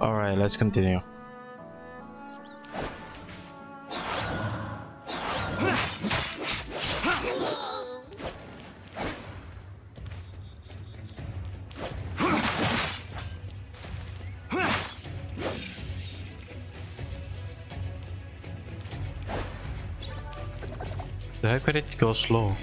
All right, let's continue. The heck did it go slow?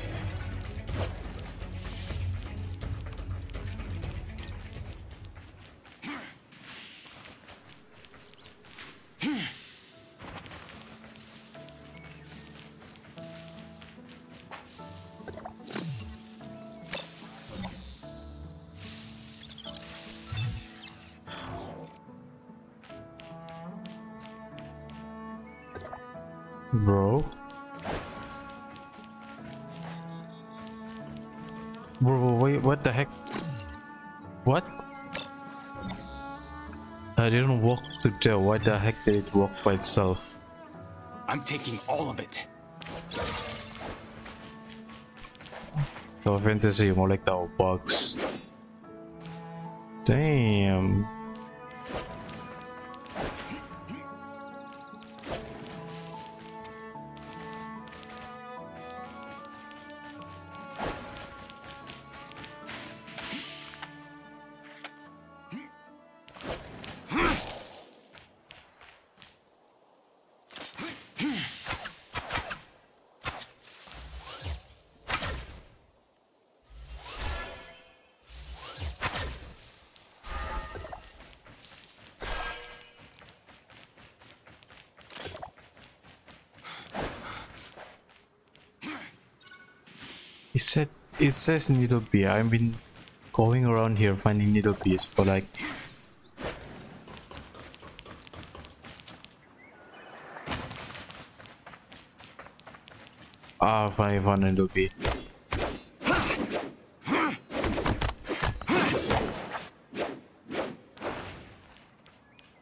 Bro, wait, what the heck? What? I didn't walk to jail. Why the heck did it walk by itself? I'm taking all of it. No fantasy, more like the bugs. Damn. It said, it says needle bee. I've been going around here finding needle bees for like finally found a needle bee.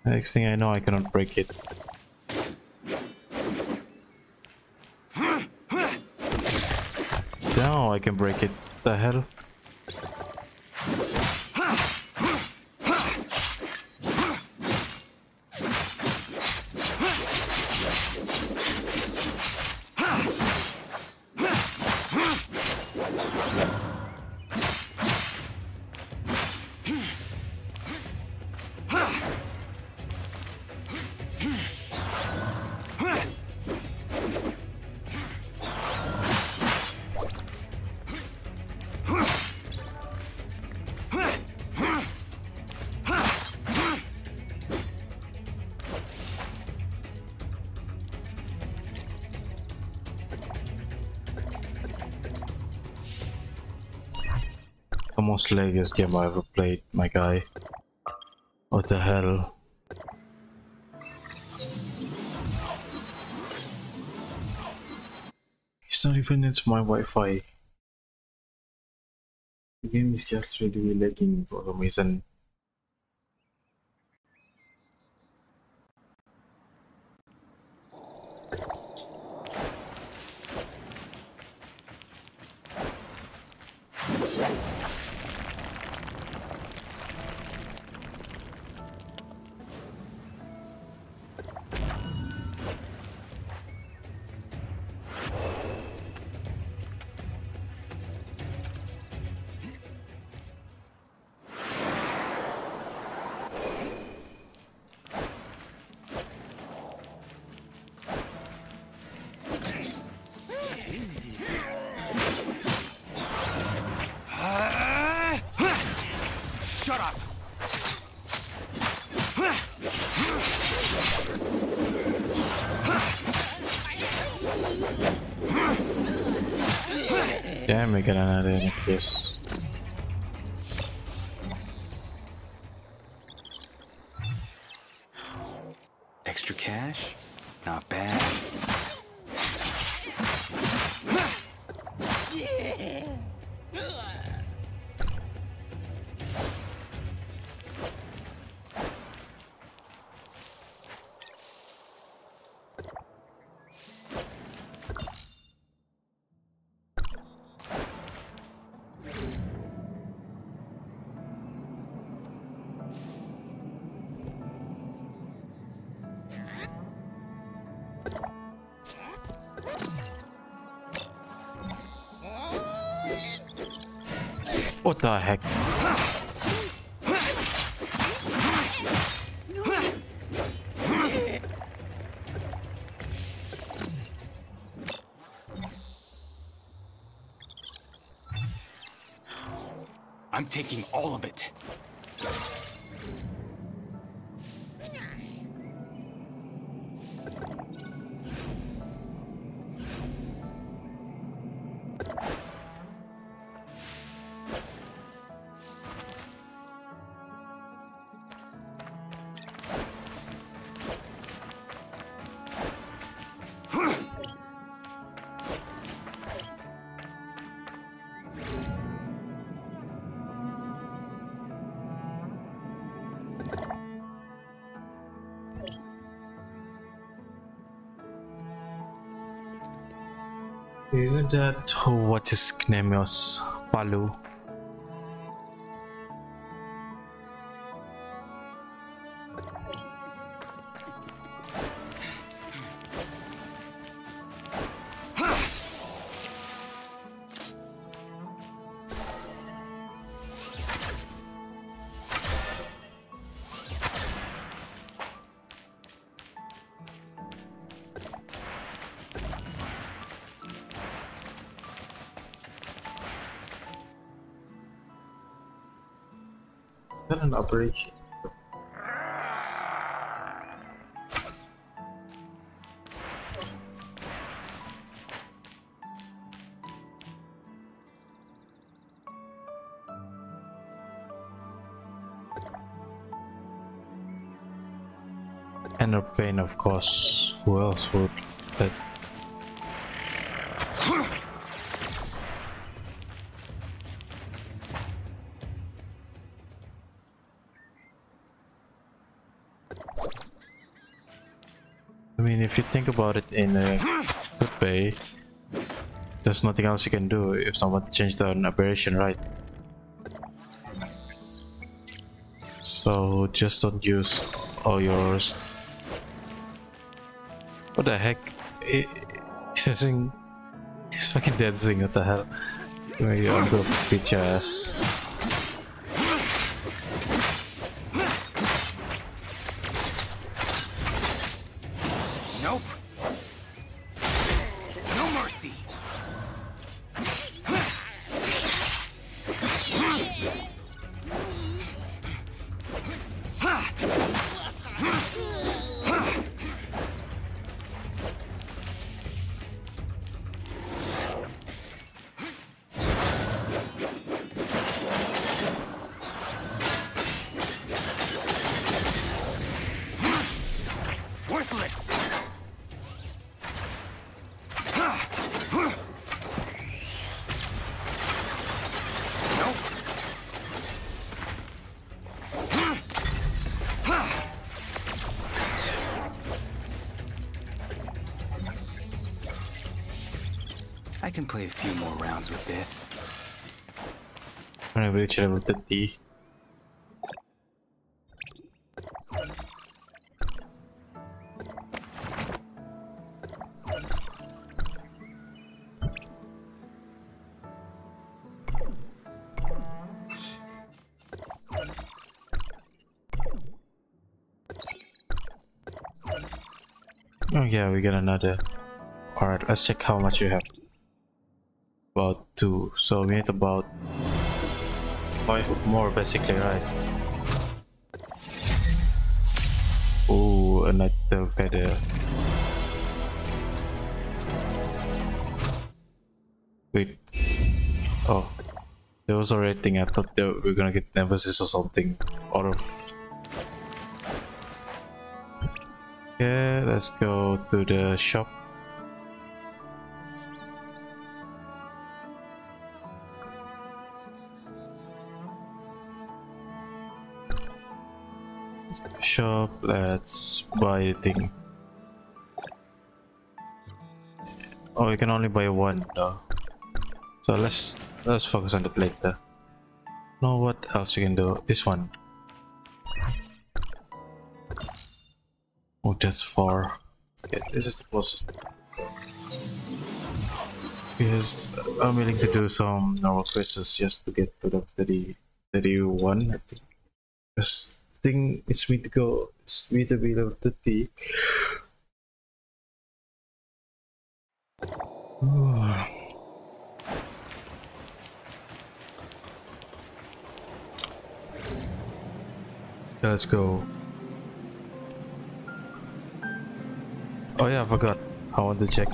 Next thing I know, I cannot break it. Now I can break it. The hell? The most laggiest game I ever played, my guy. What the hell? It's not even into my Wi-Fi. The game is just really lagging for some reason. Shut up! Damn, we got another end of this. Extra cash? Not bad. What the heck? I'm taking all of it. That what is name was Balu. An operation. And a pain, of course. Who else would that? If you think about it in a good way, there's nothing else you can do if someone changed an aberration, right? So just don't use all yours. What the heck? He's dancing. He's fucking dancing. What the hell? Maybe I'm gonna beat your ass. I can play a few more rounds with this. I'm gonna reach level 30. Oh yeah, we got another. Alright, let's check how much you have. About 2, so we need about 5 more basically, right? Oh, another feather. Wait, oh, there was a rating. I thought that we were gonna get Nemesis or something out of. Okay, let's go to the shop. Shop, let's buy a thing. Oh, you can only buy one though, so let's focus on that later. Now what else we can do? This one. Oh, that's far. Okay, this is the boss. because I'm willing to do some normal questions just to get to the 31, I think. Because I think it's me to go, it's me to below 30. Let's go. Oh yeah, I forgot. I want to check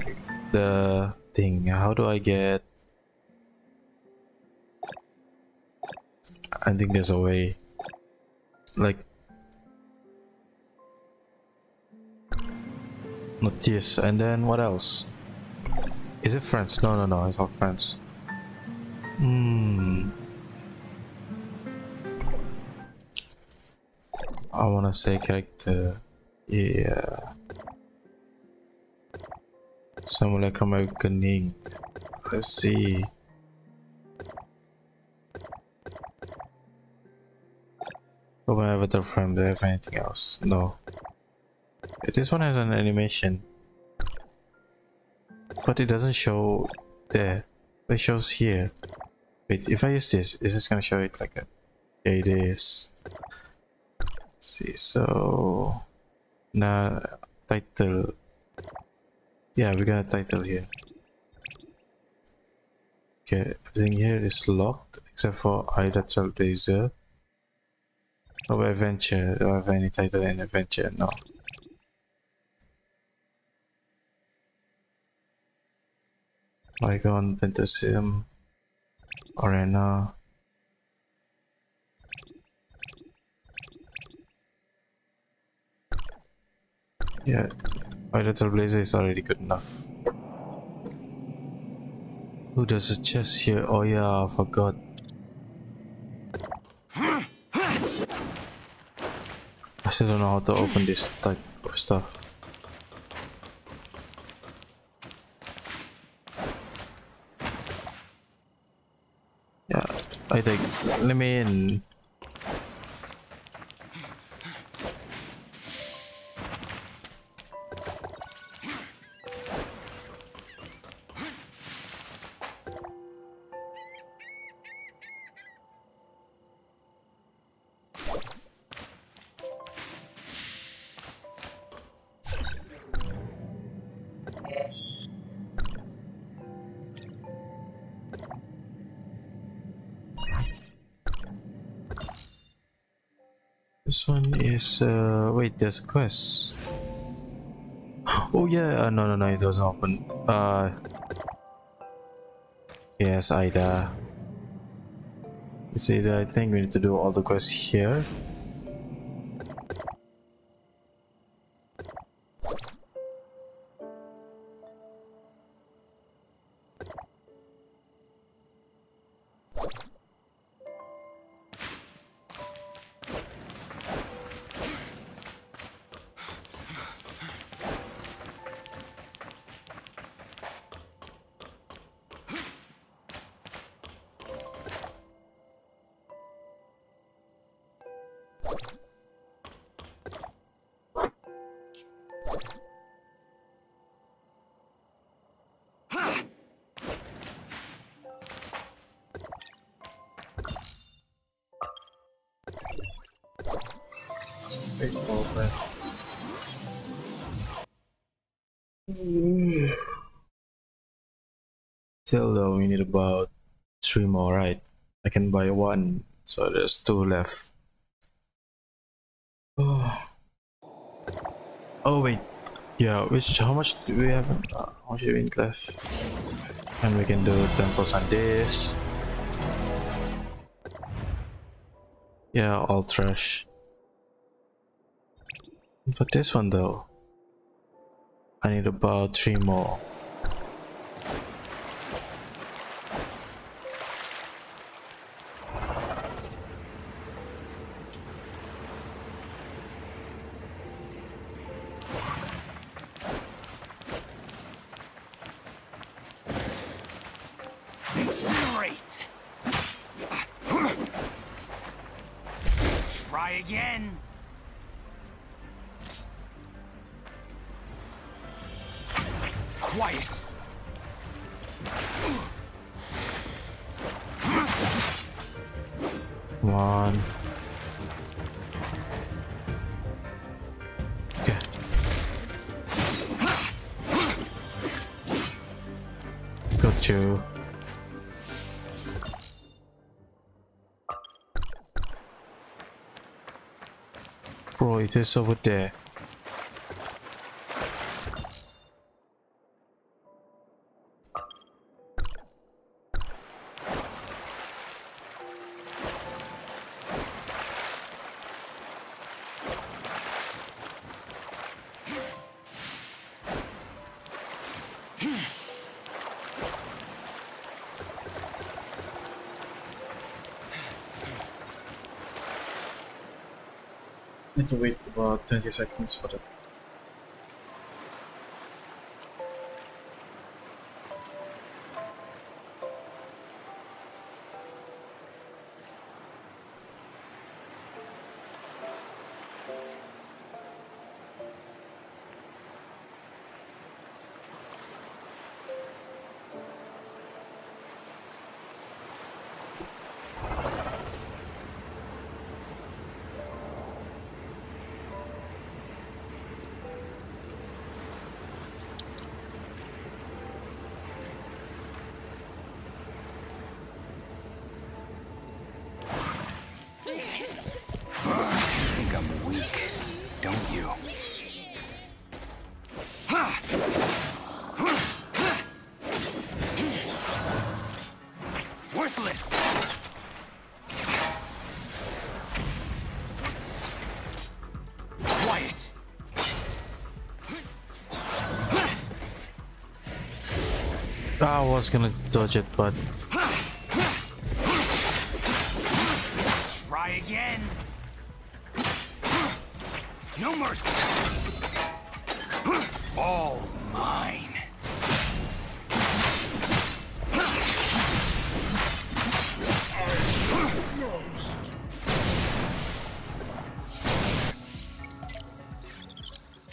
the thing. How do I get... I think there's a way. Like... Not this. And then what else? Is it French? No, no, no. It's not French. I wanna say character. Yeah. Someone like Americaning. Let's see. Open avatar frame. Do I have anything else? No. This one has an animation, but it doesn't show there. It shows here. Wait, if I use this, is this gonna show it like a? Yeah, it is. Let's see, so now title. Yeah, we're gonna title here. Okay, everything here is locked except for Ida Trailblazer. Oh, adventure. Do I have any title in adventure? No. Lygon, Phantasm, Arena. Yeah, my little blazer is already good enough. Who does a chest here? Oh yeah, I forgot. I still don't know how to open this type of stuff. I think, let me in. This one is wait, there's quests. Oh yeah, no no no, it doesn't open. Yes, Ida. It's either, I think we need to do all the quests here. Baseball bat. Still though, we need about 3 more, right? I can buy 1, so there's 2 left. Oh, oh wait, yeah. Which how much do we have? How much do we need left? And we can do temples on this. Yeah, all trash. For this one though, I need about 3 more. Incinerate. Try again. Quiet! Come on. Okay. Got you. Bro, it is over there. I need to wait about 30 seconds for that. I was gonna dodge it, but try again. No mercy. All mine.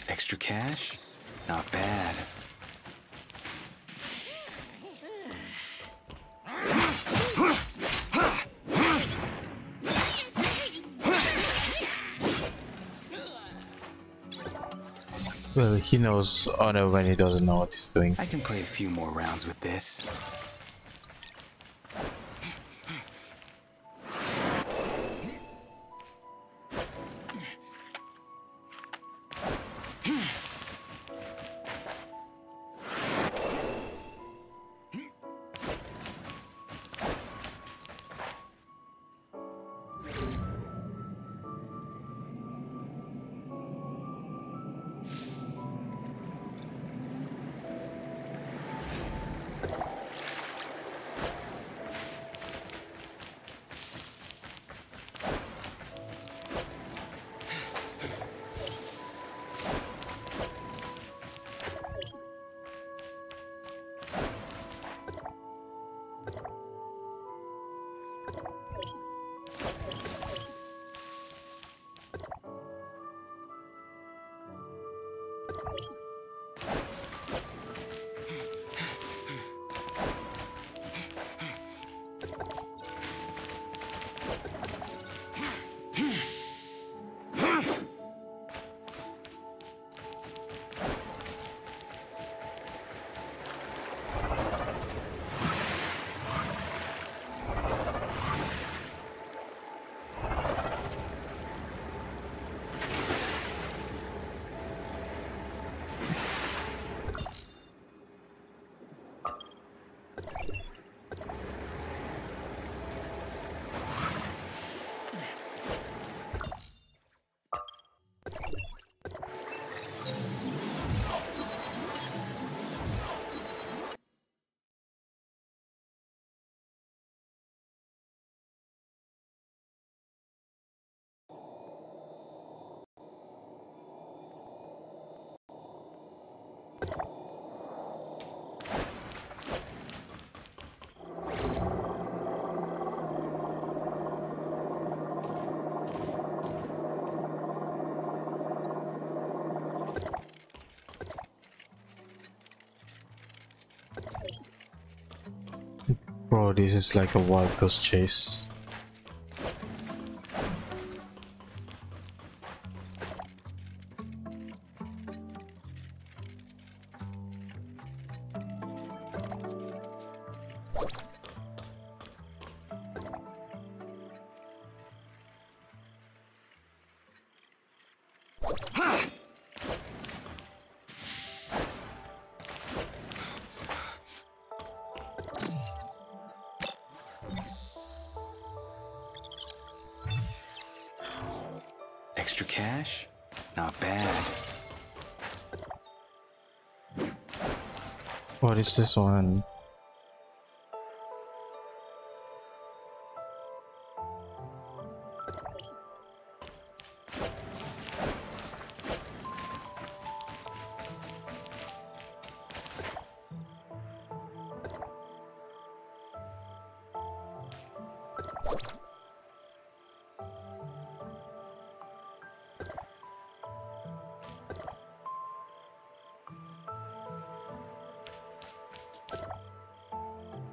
Extra cash? Not bad. Well, he knows honor when he doesn't know what he's doing. I can play a few more rounds with this. Bro, this is like a wild goose chase. Extra cash? Not bad. What is this one?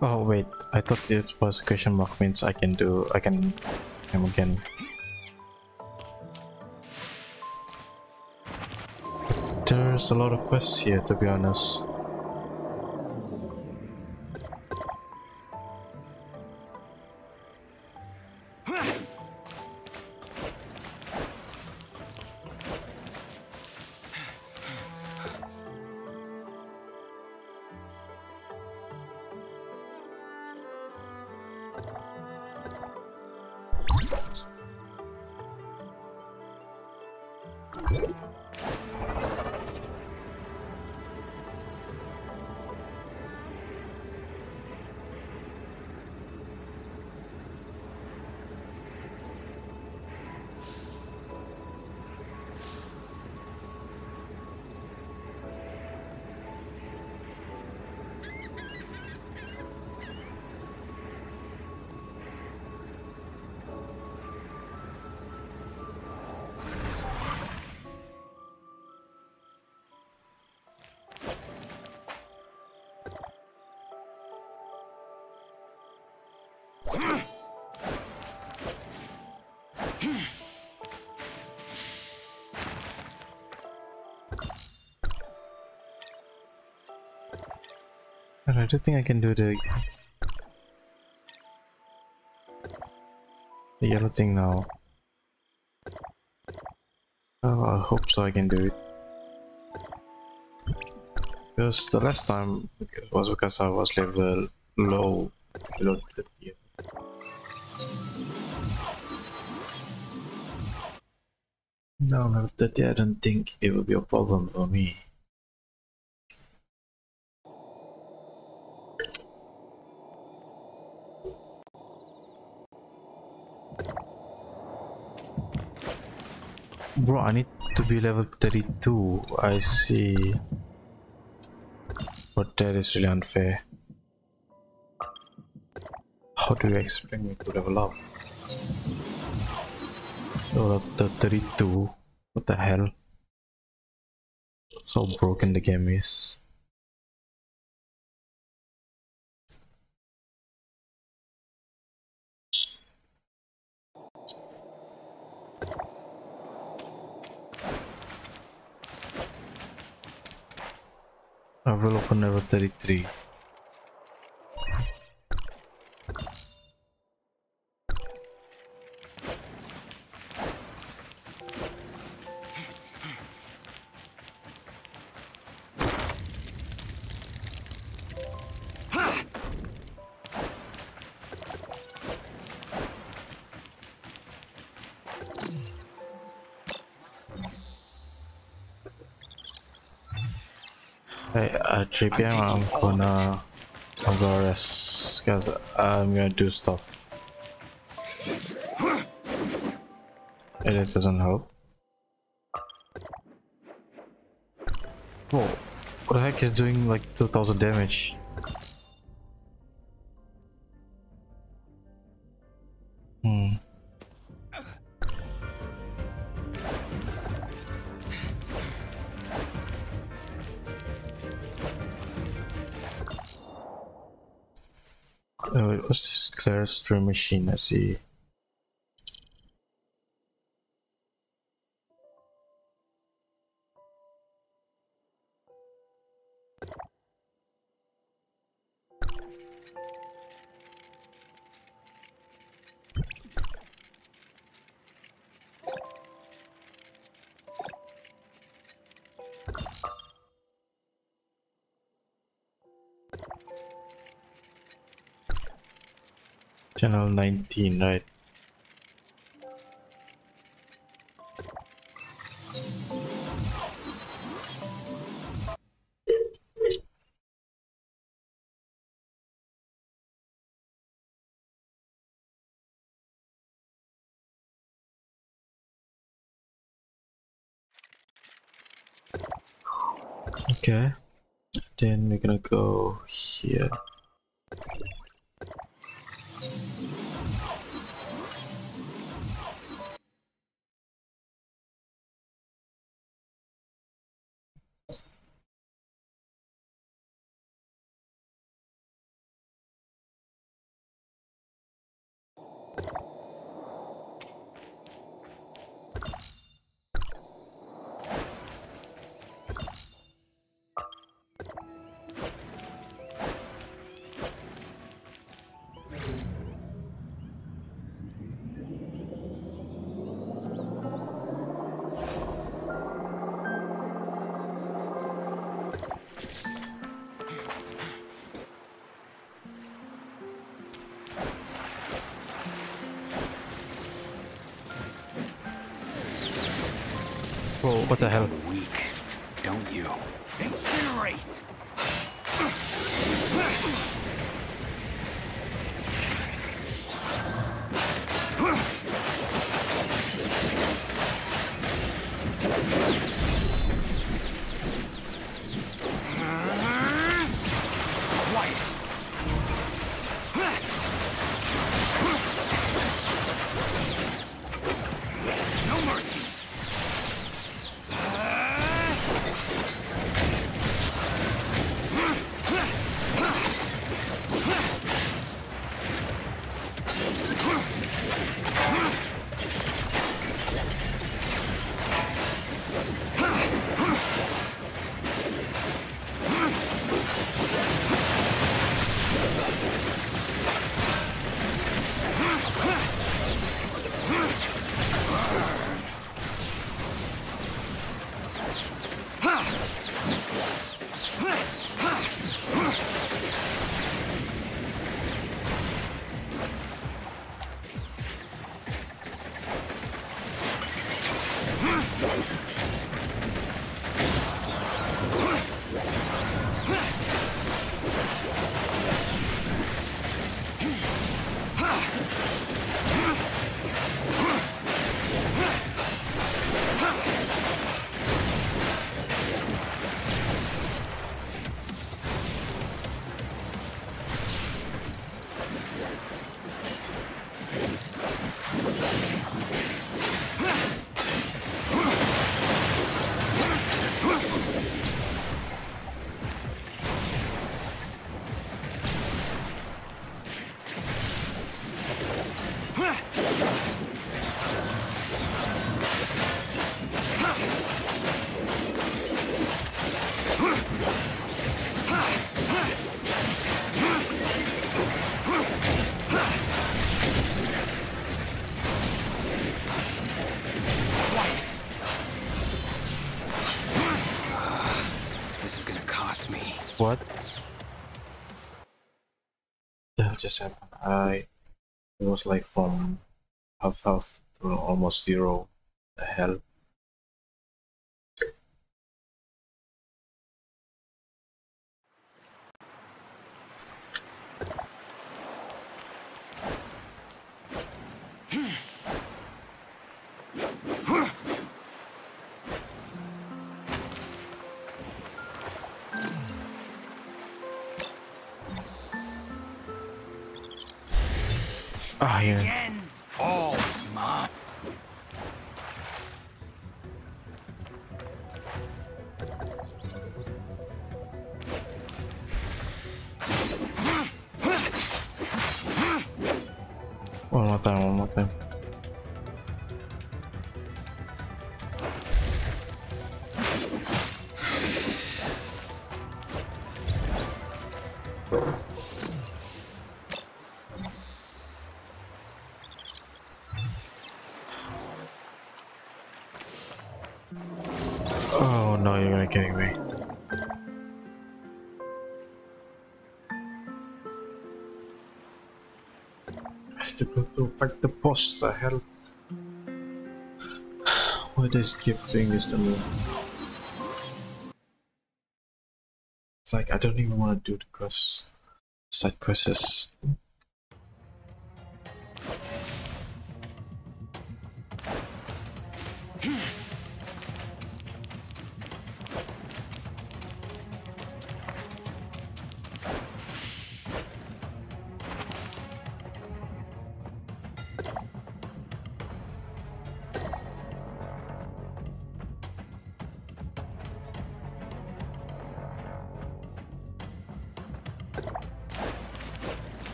Oh wait, I thought this was question mark means I can There's a lot of quests here, to be honest. I don't think I can do the yellow thing now. Oh, I hope so I can do it. Because the last time was because I was level low below the tier. No, level 30, I don't think it will be a problem for me. Bro, I need to be level 32, I see. But that is really unfair. How do you expect me to level up? Level up to 32, what the hell? That's how broken the game is. I will open level 33. I'm gonna rest, guys. I'm gonna do stuff. And it doesn't help. Whoa, what the heck is doing like 2000 damage? What's this? Claire's drum machine, I see. Channel 19, right? Okay, then we're gonna go here. Whoa, what the hell? Weak, don't you? Incinerate! What the hell just happened? It was like from half health to almost zero. The hell? Ah, yeah. Again, all mine. One more time. Kidding me. to go back the post, the hell. Why does it keep doing this to me? It's like I don't even want to do the quests. Side quests.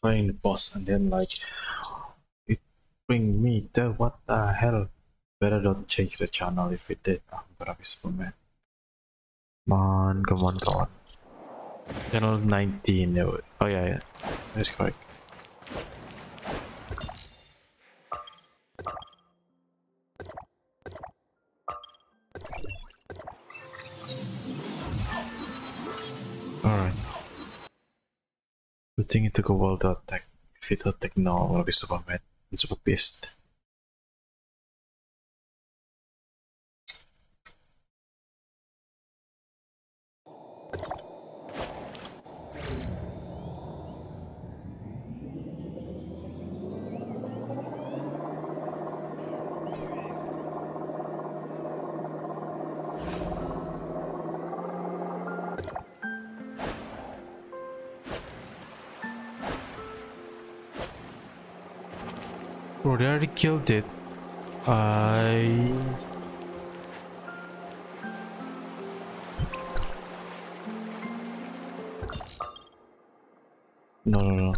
Fighting the boss and then like it bring me there. What the hell? Better don't change the channel. If it did, I'm gonna be Superman. Come on. Channel 19. Oh yeah, that's correct. I think it took a while to attack. If it attack now, I'm gonna be Superman and super pissed. Bro, they already killed it. No.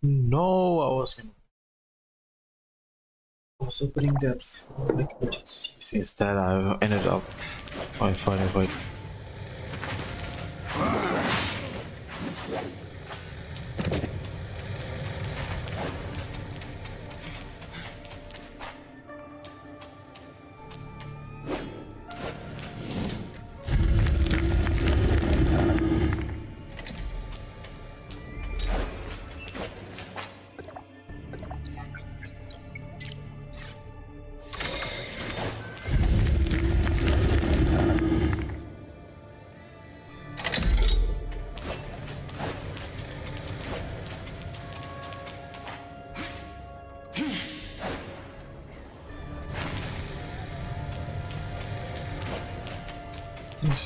No, I was opening that for like emergency. Since that, I ended up by fighting fight.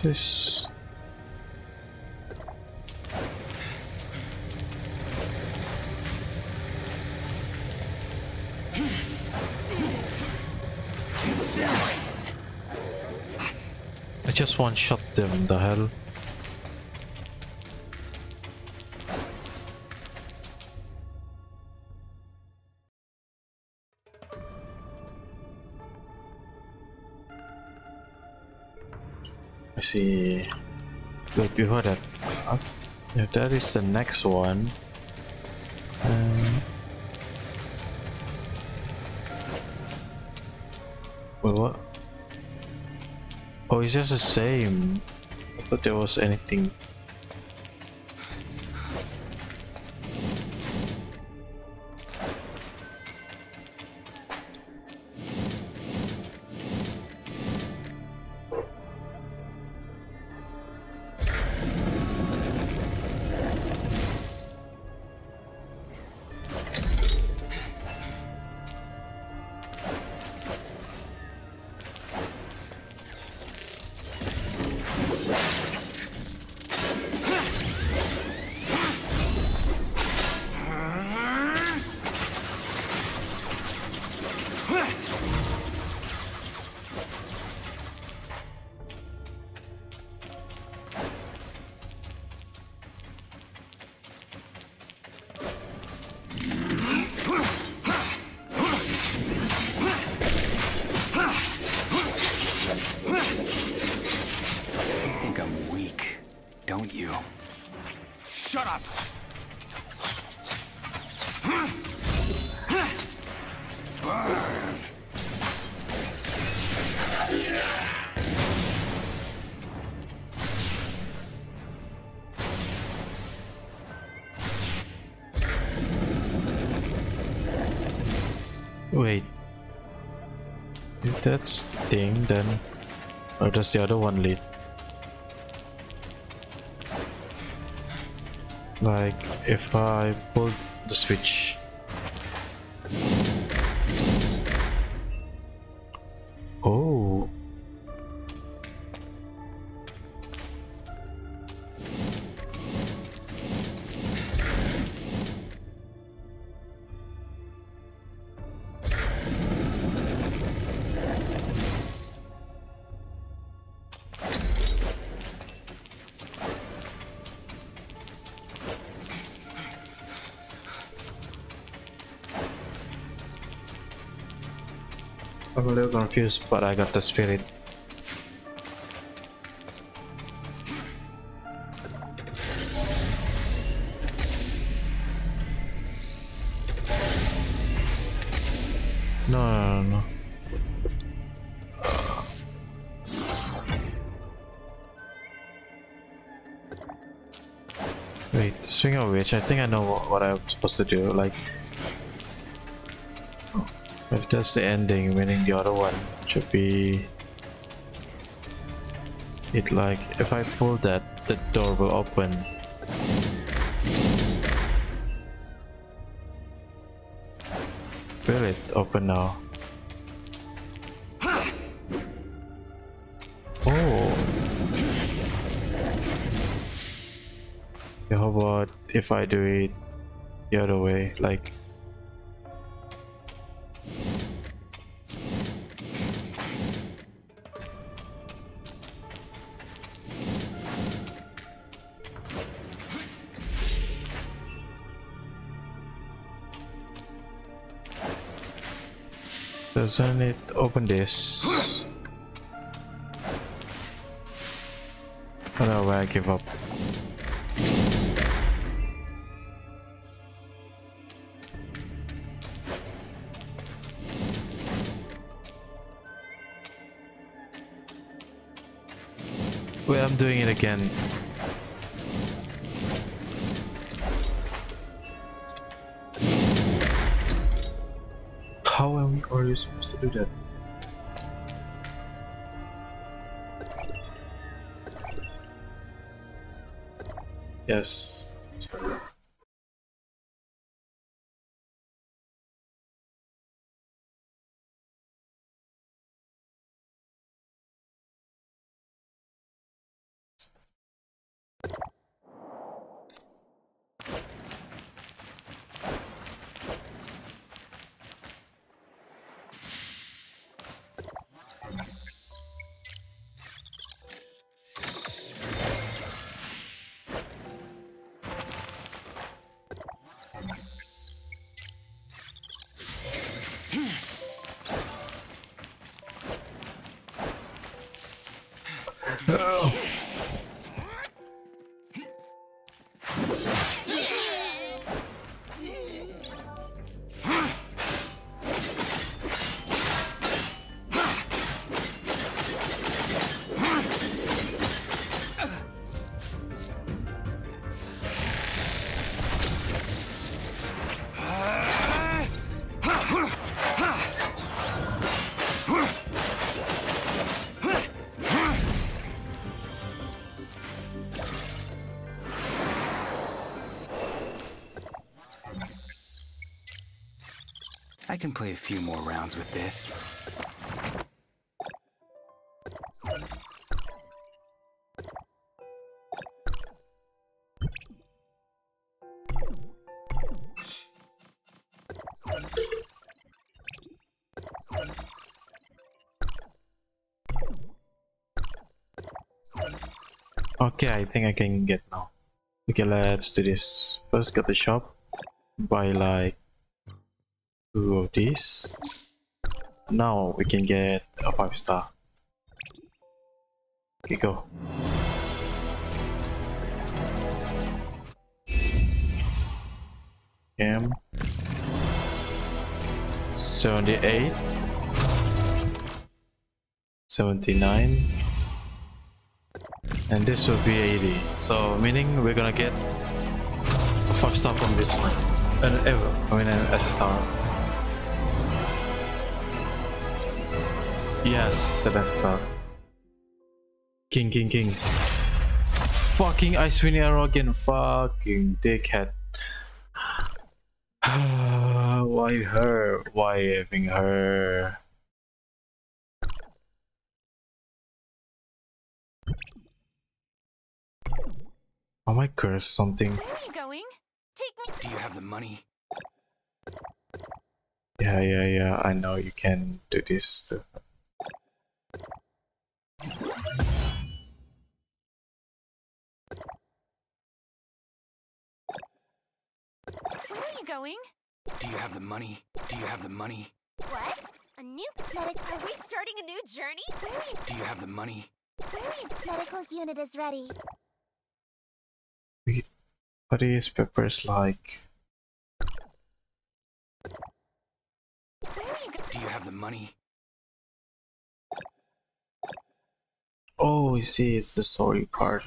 This I just one shot them, the hell. See, wait, before that, if that is the next one, wait, what? Oh, it's just the same. I thought there was anything. Wait, if that's the thing, then or does the other one lead? Like, if I pull the switch. Oh. I'm a little confused, but I got the spirit. No. Wait, speaking of which, I think I know what I'm supposed to do, like... If that's the ending, meaning the other one should be it. Like, if I pull that, the door will open. Will it open now? Oh. Yeah, how about if I do it the other way, like? Doesn't it open this? I don't know why I give up. Wait, I'm doing it again. How are you supposed to do that? Yes. Sorry. I can play a few more rounds with this. Okay, I think I can get now. Okay, let's do this. First, go to the shop, buy like 2 of these. Now we can get a 5-star. Okay, go. M 78 79 and this will be 80. So meaning we're gonna get a 5-star from this one. An SSR. Yes, an SSR. King. Fucking I swing arrow again. Fucking dickhead. Why her? Why having her? I might curse something. Where are you going? Take me. Do you have the money? Yeah. I know you can do this too. Where are you going? Do you have the money? What? A new medical? Are we starting a new journey? Where are you? Do you have the money? Where are you? Medical unit is ready. What is peppers like? Where are you? Do you have the money? Oh, you see, it's the sorry part.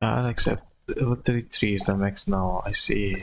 I'll accept. 33 is the max now, I see.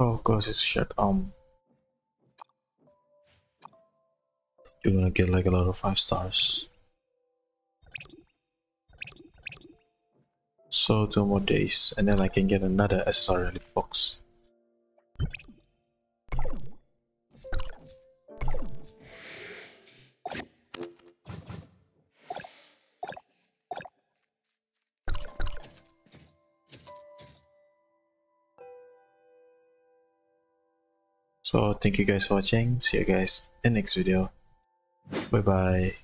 Oh, of course, it's shut. You're gonna get like a lot of 5 stars. So 2 more days, and then I can get another SSR Elite box. So thank you guys for watching. See you guys in the next video. Bye bye.